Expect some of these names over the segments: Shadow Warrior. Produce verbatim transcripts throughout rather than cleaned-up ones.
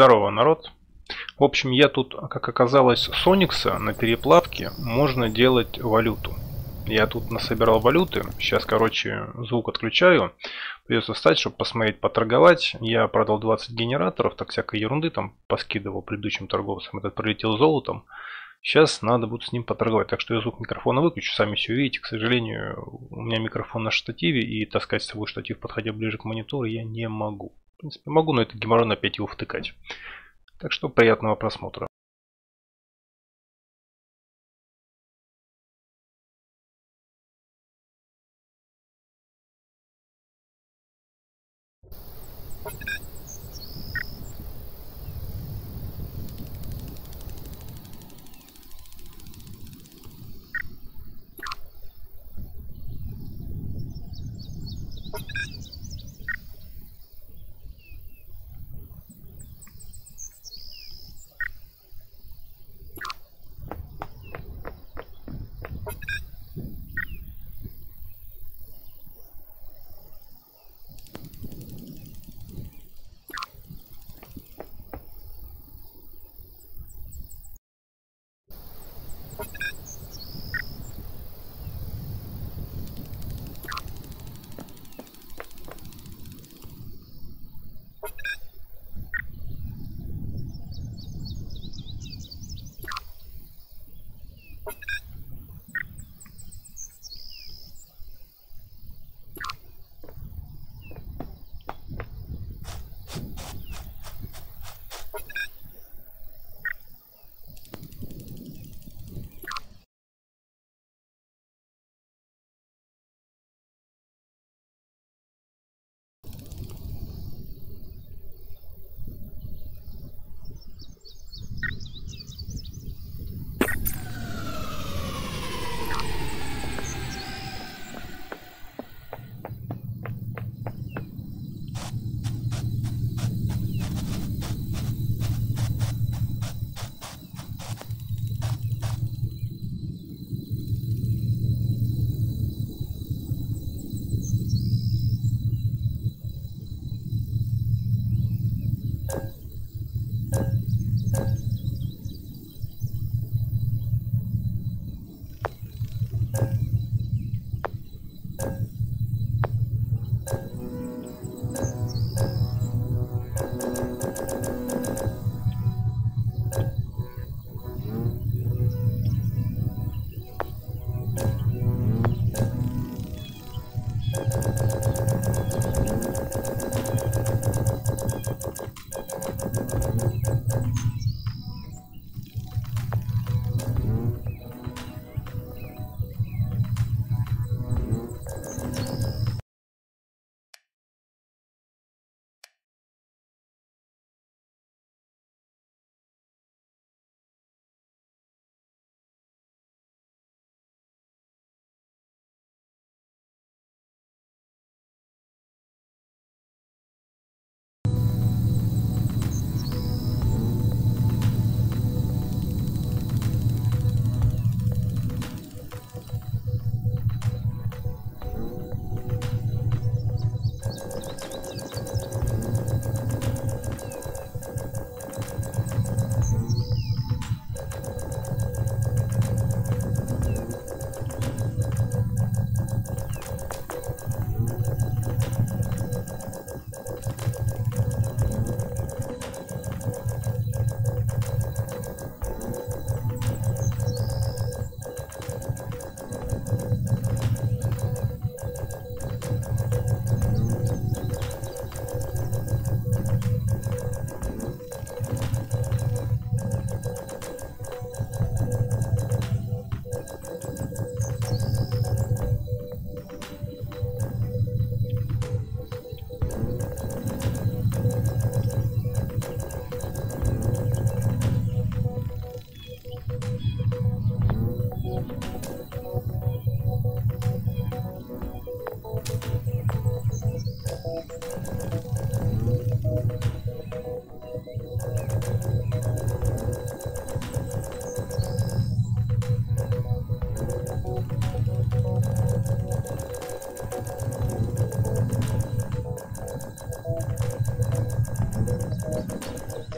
Здорово, народ. В общем, я тут, как оказалось, с Оникса на переплавке можно делать валюту. Я тут насобирал валюты. Сейчас, короче, звук отключаю. Придется встать, чтобы посмотреть, поторговать. Я продал двадцать генераторов, так всякой ерунды там поскидывал предыдущим торговцам. Этот прилетел золотом. Сейчас надо будет с ним поторговать. Так что я звук микрофона выключу. Сами все видите. К сожалению, у меня микрофон на штативе. И таскать с собой штатив, подходя ближе к монитору, я не могу. В принципе, могу, но это геморрой, опять его втыкать. Так что приятного просмотра.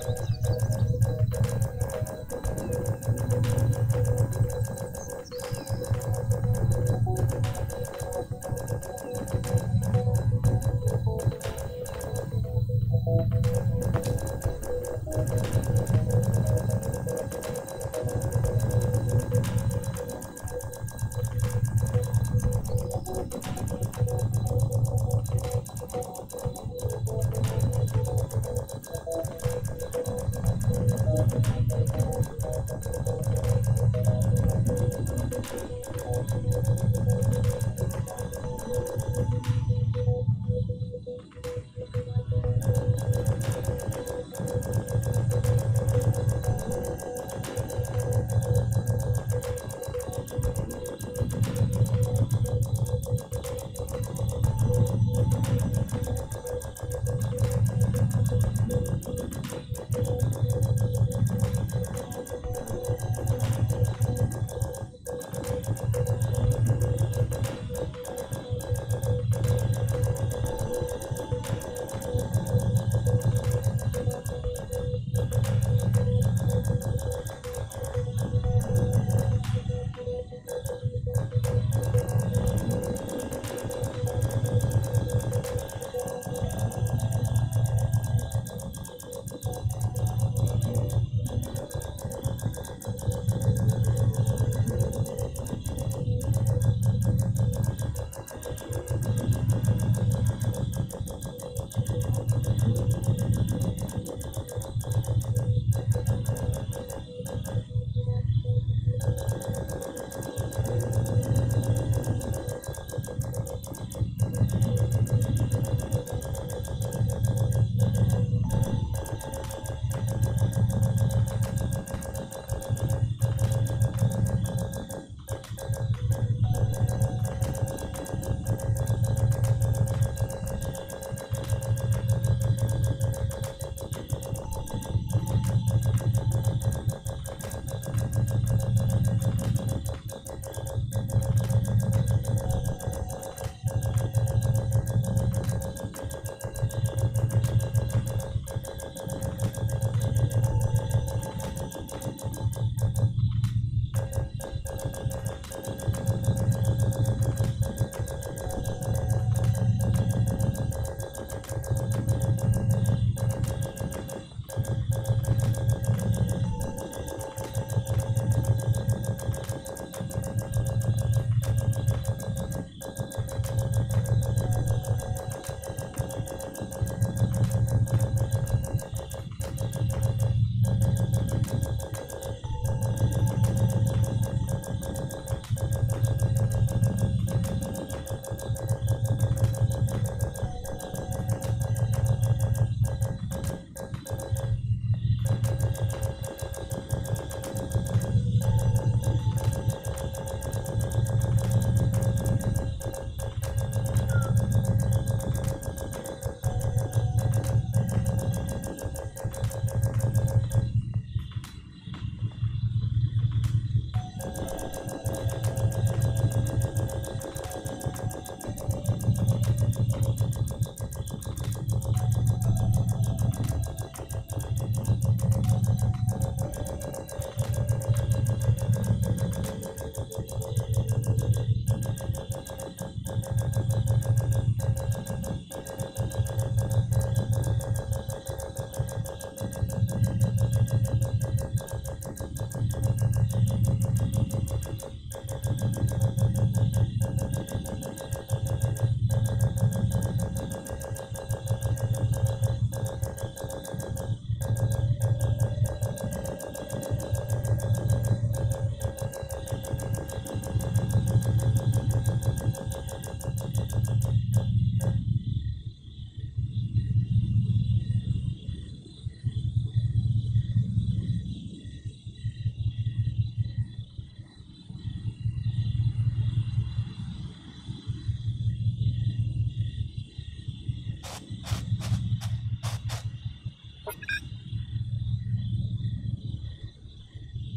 Thank you.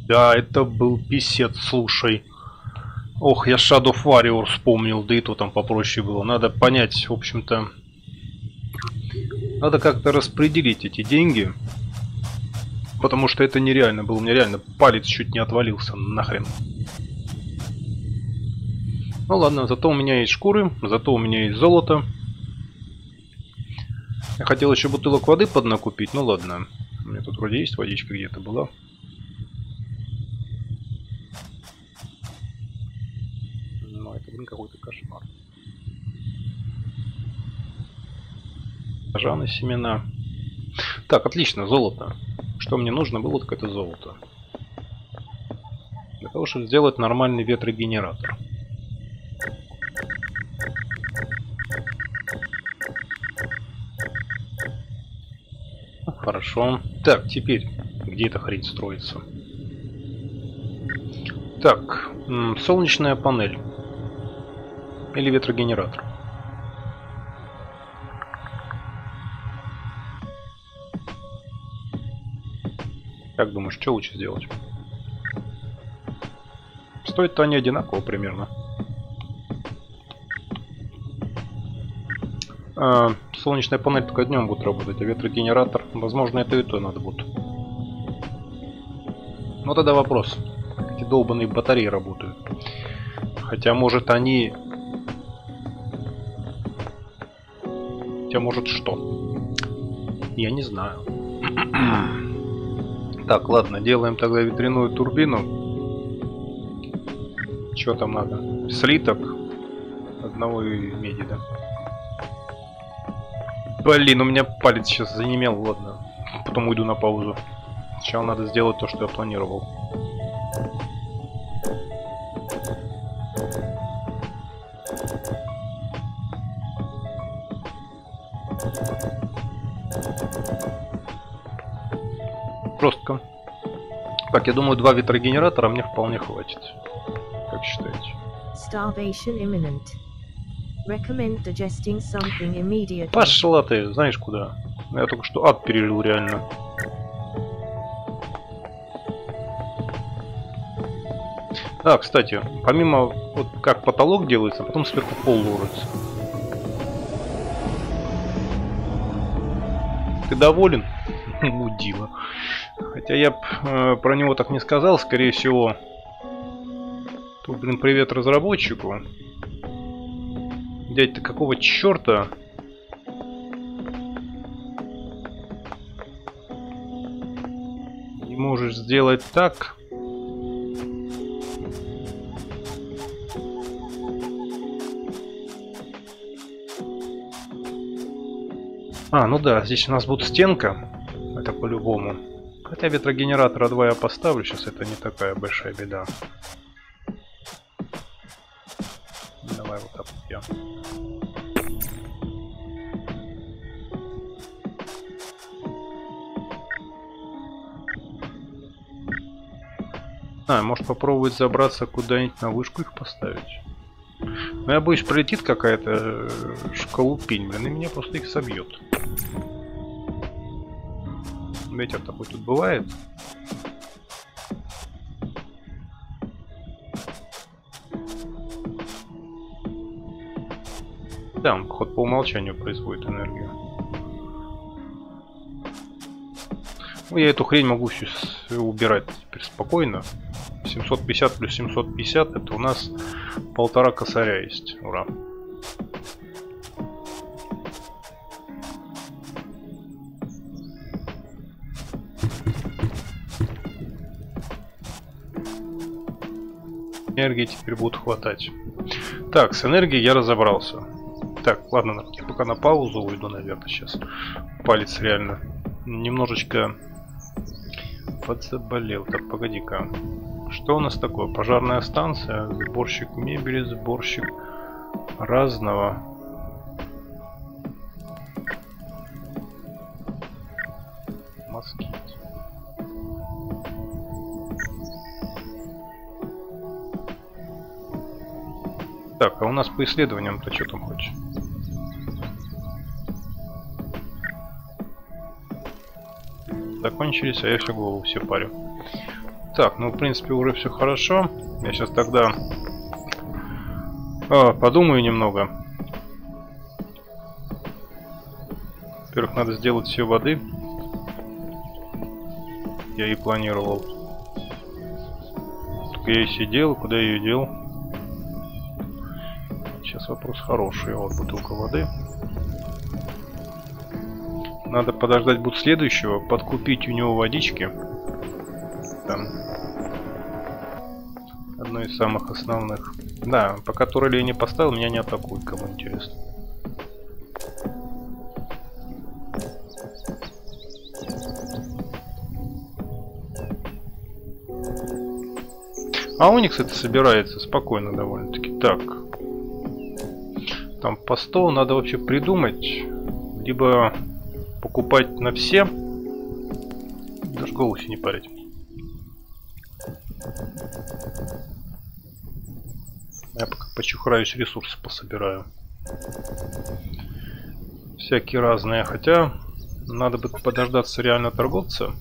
Да, это был писец, слушай. Ох, я Shadow Warrior вспомнил, да и то там попроще было. Надо понять, в общем-то, надо как-то распределить эти деньги. Потому что это нереально было, мне реально палец чуть не отвалился, нахрен. Ну ладно, зато у меня есть шкуры, зато у меня есть золото. Я хотел еще бутылок воды поднакупить, ну ладно. У меня тут вроде есть водичка где-то была. Но это, блин, какой-то кошмар. Жаны, семена. Так, отлично, золото. Что мне нужно было, так это золото. Для того, чтобы сделать нормальный ветрогенератор. Хорошо. Так, теперь где эта хрень строится? Так, солнечная панель. Или ветрогенератор. Как думаешь, что лучше сделать? Стоят-то они одинаково примерно. А, солнечная панель только днем будет работать, а ветрогенератор, возможно, это и то надо будет. Но тогда вопрос. Эти долбаные батареи работают. Хотя, может, они... Хотя, может, что? Я не знаю. Так, ладно, делаем тогда ветряную турбину. Чё там надо? Слиток одного и меди, да? Блин, у меня палец сейчас занемел, ладно. Потом уйду на паузу. Сначала надо сделать то, что я планировал. Жестко. Так, я думаю, два ветрогенератора мне вполне хватит. Как считаете? Пошла ты, знаешь куда? Я только что ад пережил реально. Да, кстати, помимо вот как потолок делается, потом сверху пол ложится. Ты доволен? Мудила. Хотя я б, э, про него так не сказал, скорее всего. Тут, блин, привет разработчику. Дядь, ты какого черта? Не можешь сделать так. А, ну да, здесь у нас будет стенка. Это по-любому. Хотя ветрогенератора два я поставлю. Сейчас это не такая большая беда. Давай вот так вот я. А, может попробовать забраться куда-нибудь на вышку их поставить. Но я боюсь, прилетит какая-то шкалупень, блин, и меня просто их собьет. Ветер такой тут бывает. Да, он, походу, по умолчанию производит энергию. Ну, я эту хрень могу все убирать теперь спокойно. семьсот пятьдесят плюс семьсот пятьдесят, это у нас полтора косаря есть. Ура. Энергии теперь будут хватать. Так, с энергией я разобрался. Так, ладно, я пока на паузу уйду, наверное, сейчас. Палец реально немножечко подзаболел. Так, погоди-ка. Что у нас такое? Пожарная станция, сборщик мебели, сборщик разного. Москит. Так, а у нас по исследованиям-то что там хочешь? Закончились, а я всю голову все парю. Так, ну в принципе уже все хорошо. Я сейчас тогда а, подумаю немного. Во-первых, надо сделать все воды. Я и планировал. Только я и сидел, куда я ее дел. Сейчас вопрос хороший. Вот бутылка воды. Надо подождать будто следующего, подкупить у него водички. Там. Одно из самых основных. Да, пока турели я не поставил, меня не атакуют, кому интересно. А Оникс это собирается спокойно довольно-таки. Так. Там по сто надо вообще придумать. Либо покупать на все. Даже голову себе не парить. Я пока почухраюсь, ресурсы пособираю. Всякие разные. Хотя надо бы подождаться реально торговца.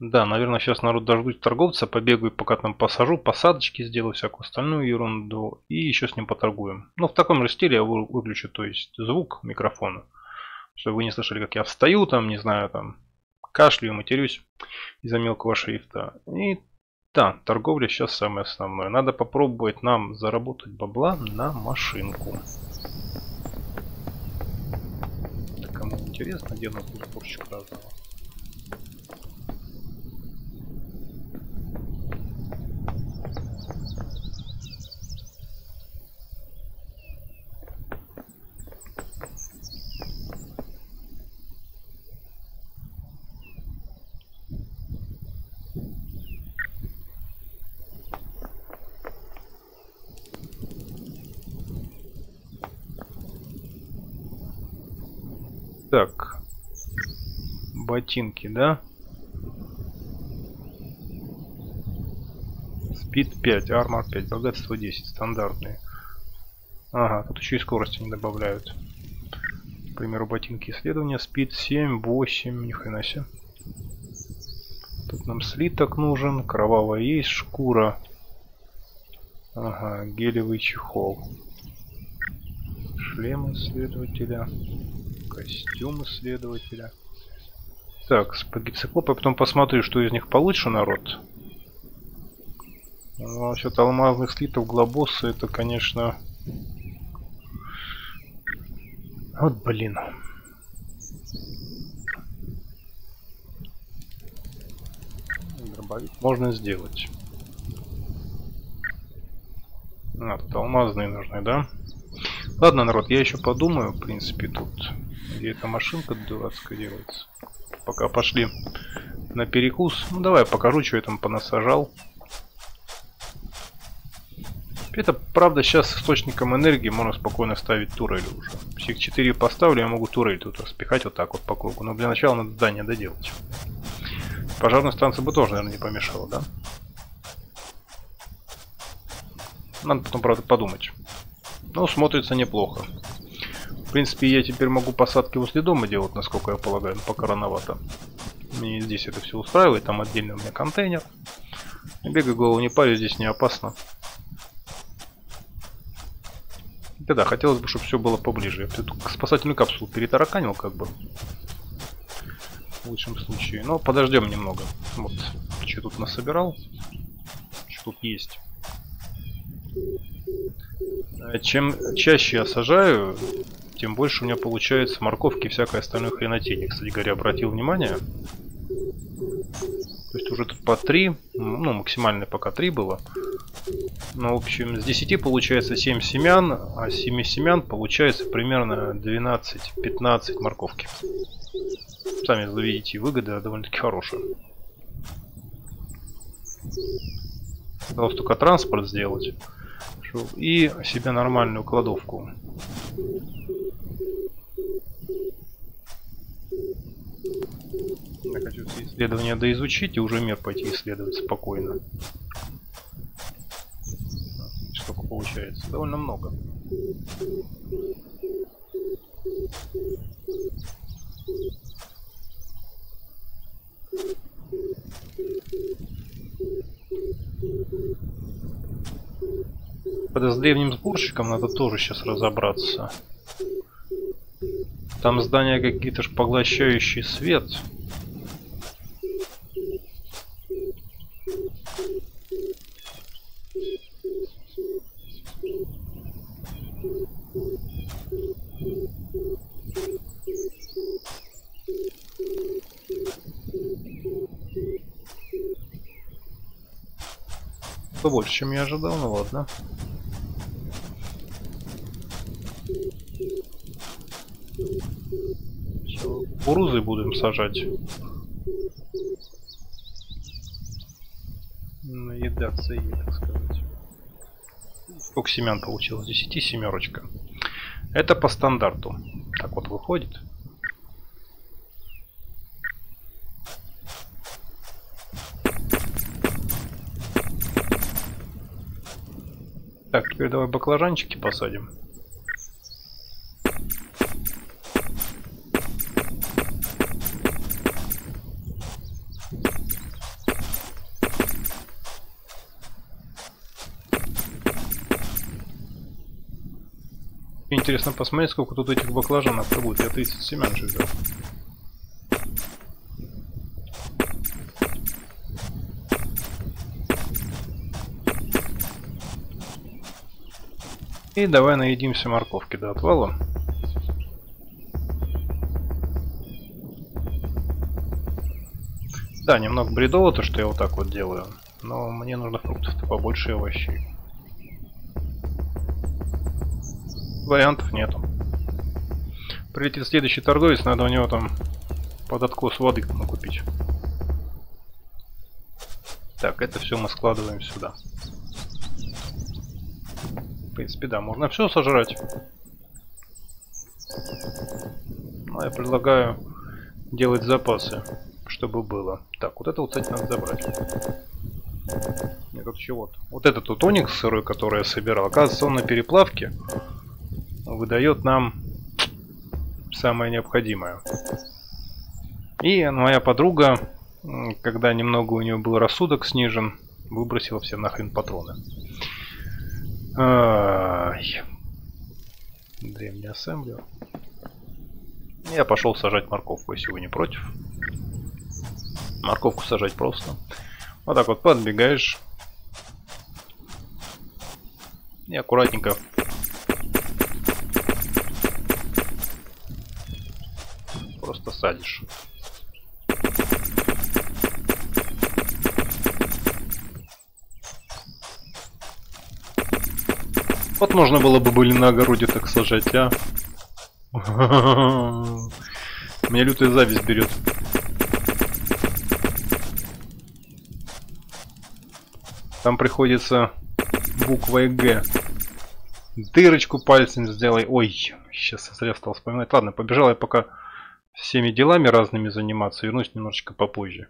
Да, наверное, сейчас народ дождусь торговца, побегаю, пока там посажу, посадочки сделаю, всякую остальную ерунду, и еще с ним поторгуем. Но в таком же стиле я выключу, то есть, звук микрофона, чтобы вы не слышали, как я встаю там, не знаю, там, кашляю, матерюсь из-за мелкого шрифта. И да, торговля сейчас самое основное. Надо попробовать нам заработать бабла на машинку. Так, кому интересно, где на курсорчик разного. Так, ботинки, да? Спид пять, армор пять, богатство десять, стандартные. Ага, тут еще и скорости не добавляют. К примеру, ботинки исследования, спид семь, восемь, ни хрена себе. Тут нам слиток нужен, кровавая есть, шкура. Ага, гелевый чехол. Шлем исследователя. Костюм исследователя. Так, с гипсоклопа потом посмотрю, что из них получше, народ. Ну, насчет алмазных слитов, глобоса, это, конечно... Вот, блин. Дробовик можно сделать. А, тут алмазные нужны, да? Ладно, народ, я еще подумаю, в принципе, тут... Где эта машинка дурацкая делается? Пока пошли на перекус. Ну давай я покажу, что я там понасажал. Это правда сейчас с источником энергии можно спокойно ставить турели уже. Псих четыре поставлю, я могу турель тут распихать вот так вот по кругу. Но для начала надо здание доделать. Пожарную станцию бы тоже, наверное, не помешало, да? Надо потом, правда, подумать. Но смотрится неплохо. В принципе, я теперь могу посадки возле дома делать, насколько я полагаю, но пока рановато. Мне здесь это все устраивает, там отдельно у меня контейнер. Бегаю, голову не парю, здесь не опасно. Да, да, хотелось бы, чтобы все было поближе. Я только спасательную капсулу перетараканил, как бы. В лучшем случае. Но подождем немного. Вот, что тут насобирал. Что тут есть. Чем чаще я сажаю... Тем больше у меня получается морковки и всякой остальной хренотени. Кстати говоря, обратил внимание. То есть уже тут по три. Ну, максимально пока три было. Ну, в общем, с десяти получается семь семян. А с семи семян получается примерно двенадцать-пятнадцать морковки. Сами видите, выгода довольно-таки хорошая. Осталось только транспорт сделать. И себе нормальную кладовку. Я хочу все исследования доизучить и уже мир пойти исследовать спокойно. Сколько получается? Довольно много. С древним сборщиком надо тоже сейчас разобраться. Там здания какие-то ж поглощающие свет. вышло больше, чем я ожидал, ну ладно. Все, кукурузы будем сажать. Наедаться ей, так сказать. Сколько семян получилось? десять семерочка. Это по стандарту. Так вот выходит. Так, теперь давай баклажанчики посадим. Интересно посмотреть, сколько тут этих баклажанов будет. Я тридцать семян же взял. И давай наедимся морковки до отвала. Да, немного бредово то, что я вот так вот делаю. Но мне нужно фруктов-то побольше и овощей. Вариантов нету. Прилетит следующий торговец, надо у него там под откос воды накупить. Так, это все мы складываем сюда. В принципе, да, можно все сожрать. Но я предлагаю делать запасы, чтобы было. Так, вот это вот, кстати, надо забрать. Нет, тут еще вот. Вот этот вот оникс сырой, который я собирал, оказывается, он на переплавке выдает нам самое необходимое. И моя подруга, когда немного у нее был рассудок снижен, выбросила всем нахрен патроны. Ай. Древний ассемблер. Я пошел сажать морковку, если вы не против. Морковку сажать просто. Вот так вот подбегаешь. И аккуратненько. Просто садишь. Вот можно было бы были на огороде так сажать, а? Меня лютая зависть берет. Там приходится буквой Г. Дырочку пальцем сделай. Ой, сейчас зря стал вспоминать. Ладно, побежал я пока всеми делами разными заниматься. Вернусь немножечко попозже.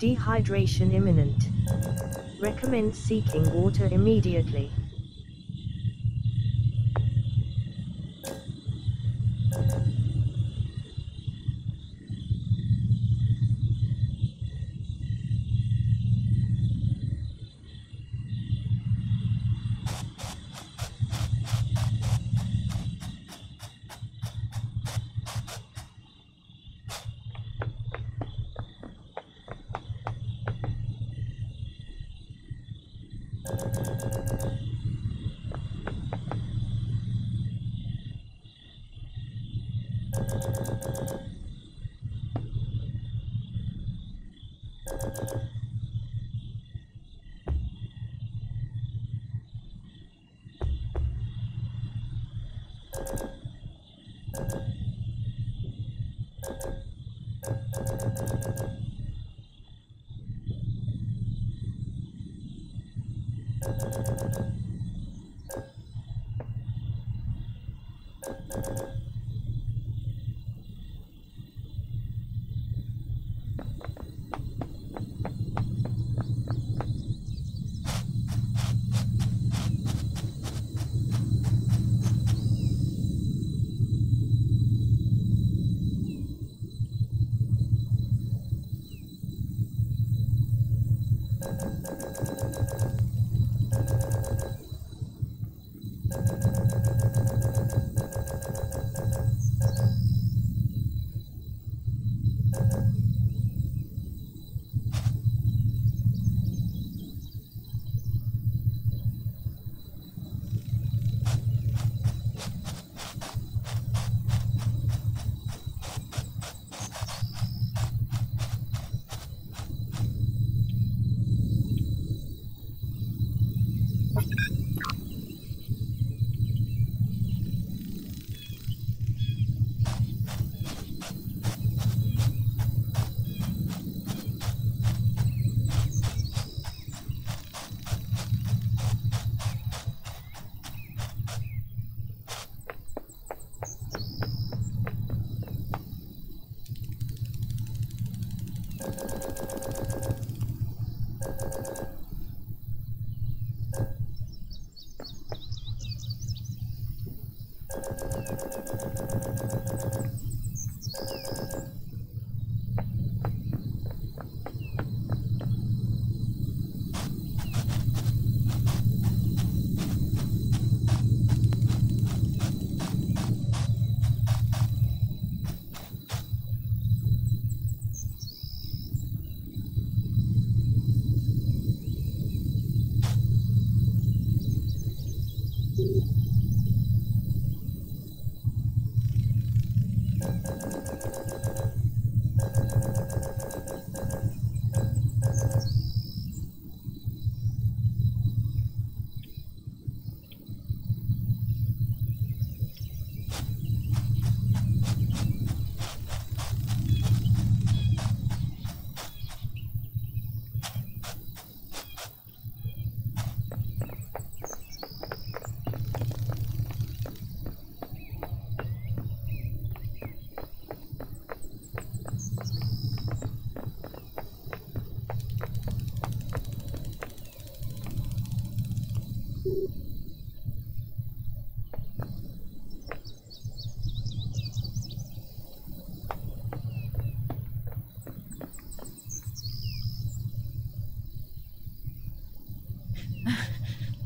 Dehydration imminent. Recommend seeking water immediately.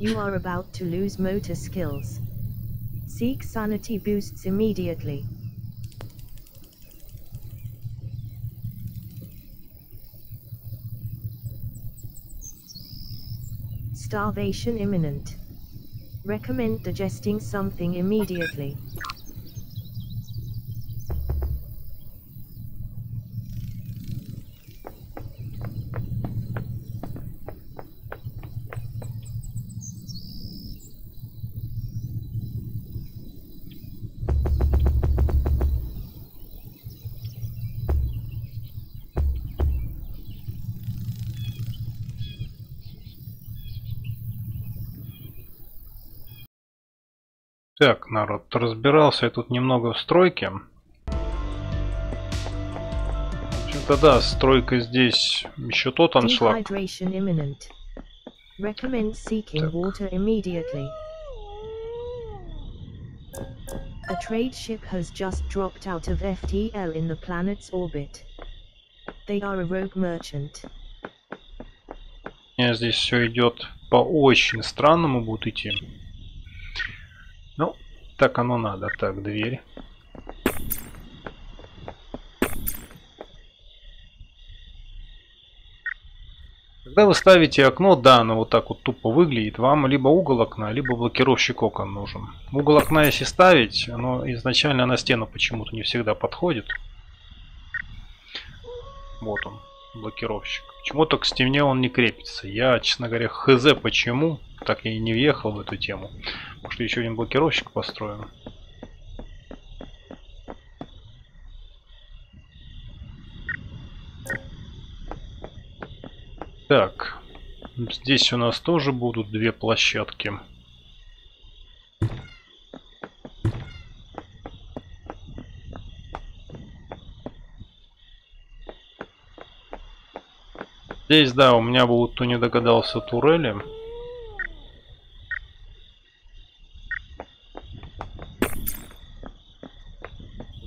You are about to lose motor skills. Seek sanity boosts immediately. Starvation imminent. Recommend digesting something immediately. Так, народ, разбирался я тут немного в стройке. В общем-то, как-то да, стройка здесь еще тот аншлаг. A trade ship has just dropped out of эф ти эл in the planet's orbit. They are a rogue merchant. Нет, здесь все идет по очень странному будут идти. Ну, так оно надо. Так, дверь. Когда вы ставите окно, да, оно вот так вот тупо выглядит, вам либо угол окна, либо блокировщик окон нужен. Угол окна, если ставить, оно изначально на стену почему-то не всегда подходит. Вот он, блокировщик. Почему-то к стене он не крепится. Я, честно говоря, хз почему, так я и не въехал в эту тему. Может, еще один блокировщик построим. Так, здесь у нас тоже будут две площадки. Здесь, да, у меня будут, кто не догадался, турели.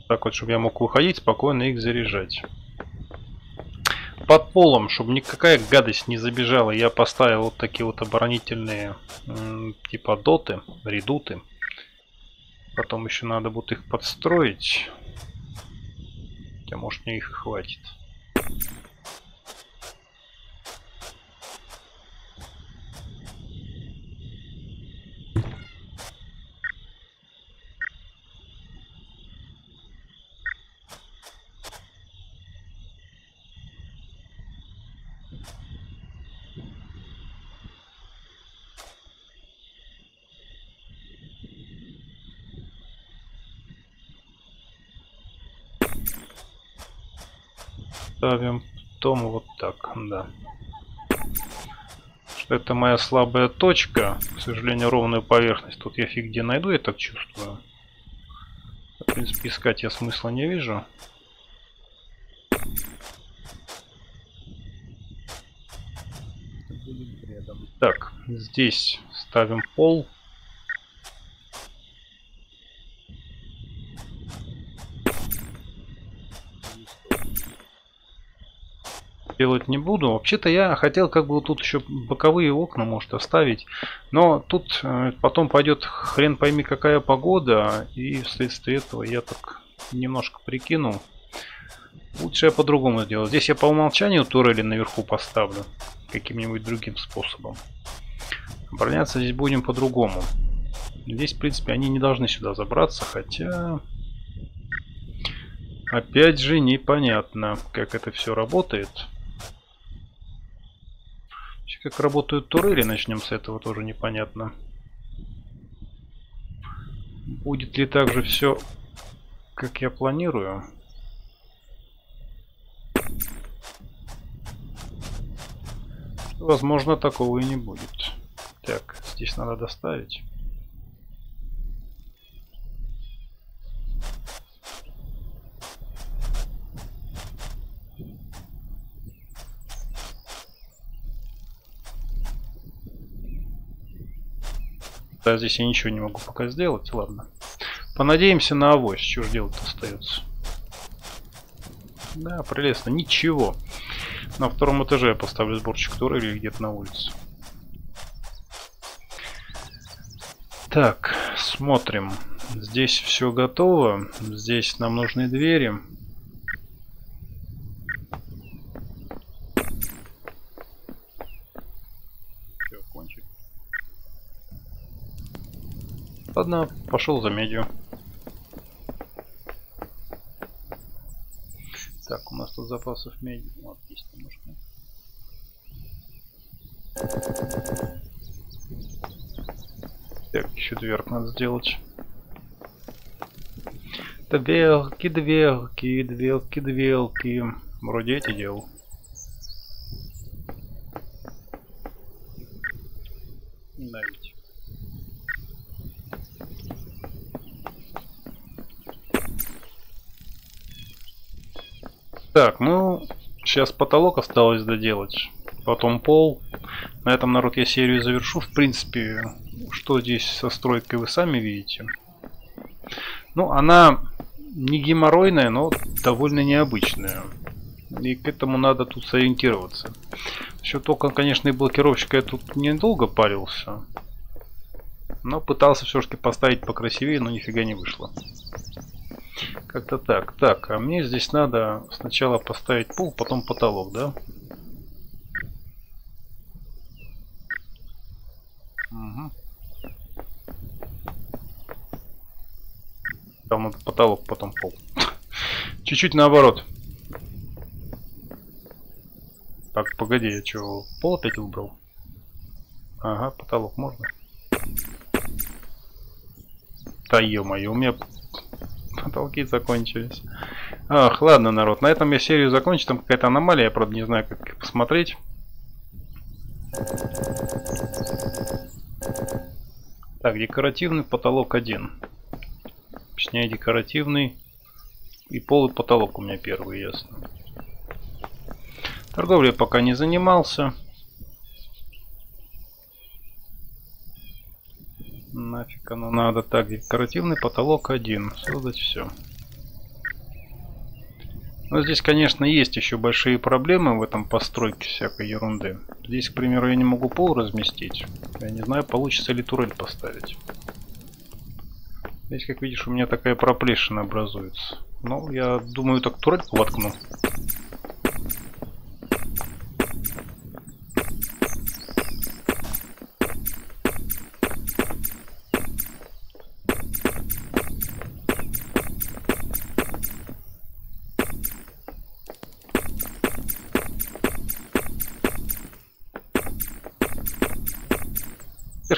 Так вот, чтобы я мог выходить, спокойно их заряжать. Под полом, чтобы никакая гадость не забежала, я поставил вот такие вот оборонительные типа доты, редуты. Потом еще надо будет их подстроить. Хотя, может, мне их хватит. Ставим потом вот так, да. Это моя слабая точка. К сожалению, ровную поверхность тут я фиг где найду, я так чувствую. В принципе, искать я смысла не вижу. Так, здесь ставим пол. Делать не буду. Вообще-то я хотел как бы тут еще боковые окна может оставить, но тут потом пойдет хрен пойми какая погода, и вследствие этого я так немножко прикинул. Лучше я по-другому сделал. Здесь я по умолчанию турели наверху поставлю каким-нибудь другим способом. Обороняться здесь будем по-другому. Здесь, в принципе, они не должны сюда забраться, хотя... Опять же, непонятно, как это все работает. Как работают турели, начнем с этого, тоже непонятно. Будет ли так же все, как я планирую? Возможно, такого и не будет. Так, здесь надо доставить. Да, здесь я ничего не могу пока сделать, ладно. Понадеемся на авось, что же делать-то остается. Да, прелестно, ничего. На втором этаже я поставлю сборщик турели где-то на улице. Так, смотрим. Здесь все готово. Здесь нам нужны двери. Ладно, пошел за медью. Так, у нас тут запасов меди. Вот, есть немножко. Так, еще дверку надо сделать. Дверки, дверки, дверки, дверки. Вроде эти делал. Да, ведь. Так, ну, сейчас потолок осталось доделать, потом пол. На этом, народ, я серию завершу. В принципе, что здесь со стройкой вы сами видите. Ну, она не геморройная, но довольно необычная. И к этому надо тут сориентироваться. Еще только, конечно, и блокировщика я тут недолго парился. Но пытался все-таки поставить покрасивее, но нифига не вышло. Как-то так. Так, а мне здесь надо сначала поставить пол, потом потолок, да? Угу. Там вот потолок, потом пол. Чуть-чуть наоборот. Так, погоди, я что, пол опять убрал? Ага, потолок можно. Да ё-моё, у меня потолки закончились. Ах, ладно, народ, на этом я серию закончу. Там какая-то аномалия, я, правда, не знаю, как посмотреть. Так, декоративный потолок один. Точнее, декоративный. И пол, и потолок у меня первый, ясно. Торговлей пока не занимался. Нафиг оно надо. Так, декоративный потолок один. Создать все. Но здесь, конечно, есть еще большие проблемы в этом постройке всякой ерунды. Здесь, к примеру, я не могу пол разместить. Я не знаю, получится ли турель поставить. Здесь, как видишь, у меня такая проплешина образуется. Ну, я думаю, так турельку воткну.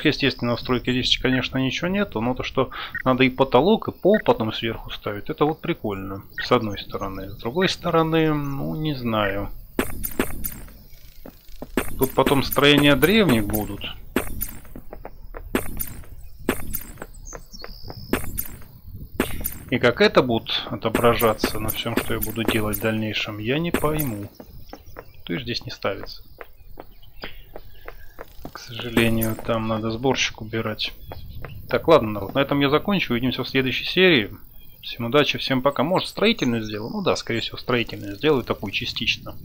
Естественно, в стройке здесь, конечно, ничего нету, но то, что надо и потолок, и пол потом сверху ставить, это вот прикольно, с одной стороны. С другой стороны, ну, не знаю. Тут потом строения древних будут. И как это будет отображаться на всем, что я буду делать в дальнейшем, я не пойму. То есть здесь не ставится. К сожалению, там надо сборщик убирать. Так, ладно, народ, на этом я закончу. Увидимся в следующей серии. Всем удачи, всем пока. Может, строительную сделаю? Ну да, скорее всего, строительную сделаю, такую частично.